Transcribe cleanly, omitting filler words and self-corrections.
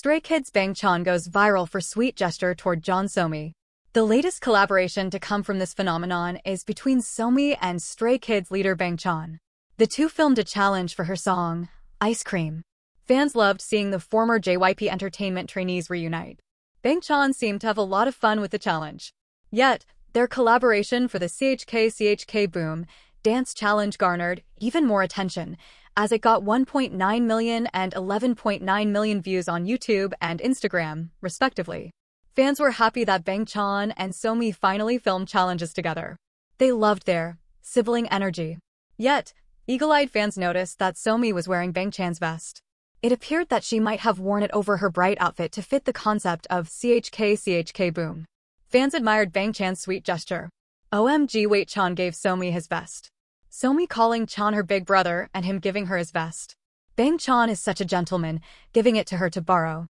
Stray Kids' Bang Chan goes viral for sweet gesture toward Jeon Somi. The latest collaboration to come from this phenomenon is between Somi and Stray Kids leader Bang Chan. The two filmed a challenge for her song, Ice Cream. Fans loved seeing the former JYP Entertainment trainees reunite. Bang Chan seemed to have a lot of fun with the challenge. Yet, their collaboration for the Chk Chk Boom dance challenge garnered even more attention, as it got 1.9 million and 11.9 million views on YouTube and Instagram, respectively. Fans were happy that Bang Chan and Somi finally filmed challenges together. They loved their sibling energy. Yet, eagle-eyed fans noticed that Somi was wearing Bang Chan's vest. It appeared that she might have worn it over her bright outfit to fit the concept of Chk Chk Boom. Fans admired Bang Chan's sweet gesture. OMG, wait, Chan gave Somi his vest. Somi calling Chan her big brother and him giving her his vest. Bang Chan is such a gentleman, giving it to her to borrow.